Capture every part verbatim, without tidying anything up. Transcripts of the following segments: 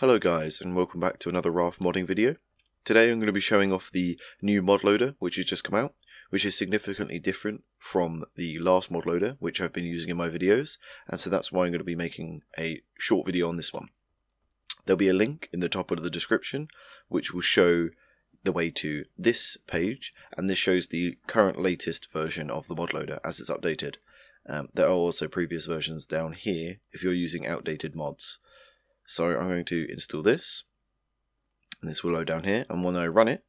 Hello guys, and welcome back to another Raft modding video. Today I'm going to be showing off the new mod loader which has just come out, which is significantly different from the last mod loader which I've been using in my videos, and so that's why I'm going to be making a short video on this one. There'll be a link in the top of the description which will show the way to this page, and this shows the current latest version of the mod loader as it's updated. Um, there are also previous versions down here if you're using outdated mods. So I'm going to install this, and this will load down here, and when I run it,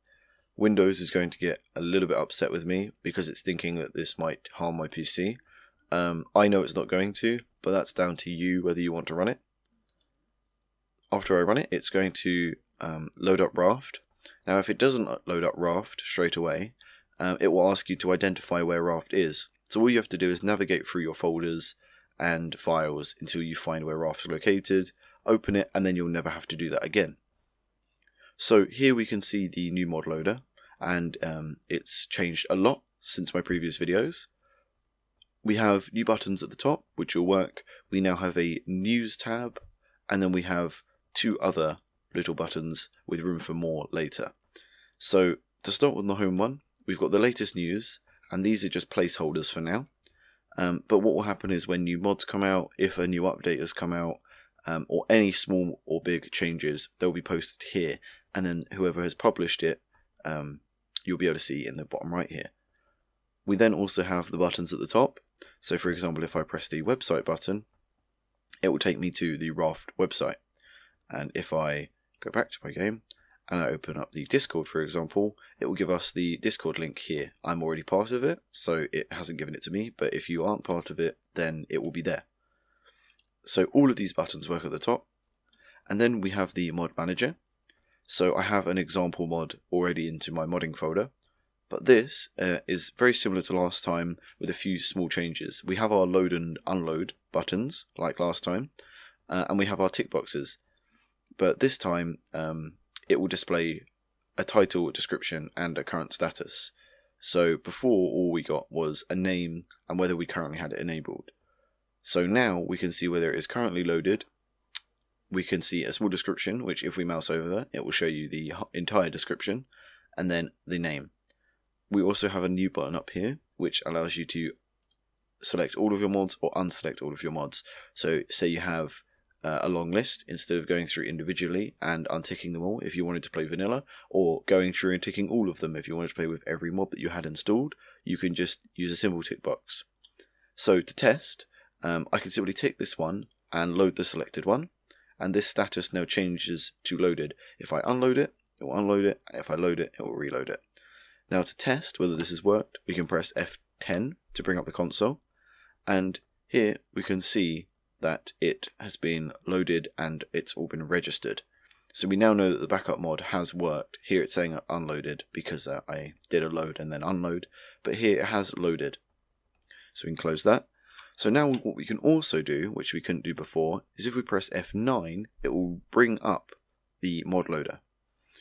Windows is going to get a little bit upset with me because it's thinking that this might harm my P C. Um, I know it's not going to, but that's down to you whether you want to run it. After I run it, it's going to um, load up Raft. Now if it doesn't load up Raft straight away, um, it will ask you to identify where Raft is. So all you have to do is navigate through your folders and files until you find where Raft is located. Open it, and then you'll never have to do that again. So here we can see the new mod loader, and um, it's changed a lot since my previous videos. We have new buttons at the top which will work. We now have a news tab, and then we have two other little buttons with room for more later. So to start with the home one, we've got the latest news, and these are just placeholders for now. Um, but what will happen is when new mods come out, if a new update has come out, Um, or any small or big changes, they'll be posted here, and then whoever has published it, um, you'll be able to see in the bottom right here. We then also have the buttons at the top. So for example, if I press the website button, it will take me to the Raft website. And if I go back to my game and I open up the Discord, for example, it will give us the Discord link here. I'm already part of it, so it hasn't given it to me, but if you aren't part of it, then it will be there. So all of these buttons work at the top, and then we have the mod manager. So I have an example mod already into my modding folder, but this uh, is very similar to last time with a few small changes. We have our load and unload buttons like last time, uh, and we have our tick boxes, but this time um, it will display a title, description, and a current status. So before, all we got was a name and whether we currently had it enabled. So now we can see whether it is currently loaded. We can see a small description, which if we mouse over, it will show you the entire description, and then the name. We also have a new button up here, which allows you to select all of your mods or unselect all of your mods. So say you have uh, a long list, instead of going through individually and unticking them all if you wanted to play vanilla, or going through and ticking all of them if you wanted to play with every mod that you had installed, you can just use a simple tick box. So to test, Um, I can simply tick this one and load the selected one, and this status now changes to loaded. If I unload it, it will unload it, and if I load it, it will reload it. Now to test whether this has worked, we can press F ten to bring up the console, and here we can see that it has been loaded and it's all been registered. So we now know that the backup mod has worked. Here it's saying unloaded because uh, I did a load and then unload, but here it has loaded. So we can close that. So now what we can also do, which we couldn't do before, is if we press F nine, it will bring up the mod loader.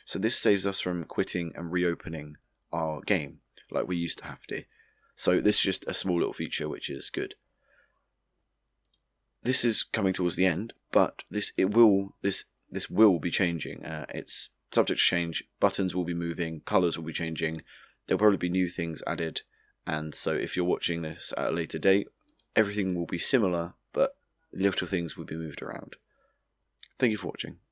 So this saves us from quitting and reopening our game like we used to have to. So this is just a small little feature which is good. This is coming towards the end, but this it will this this will be changing. Uh, it's subject to change. Buttons will be moving. Colors will be changing. There'll probably be new things added. And so if you're watching this at a later date, everything will be similar, but little things will be moved around. Thank you for watching.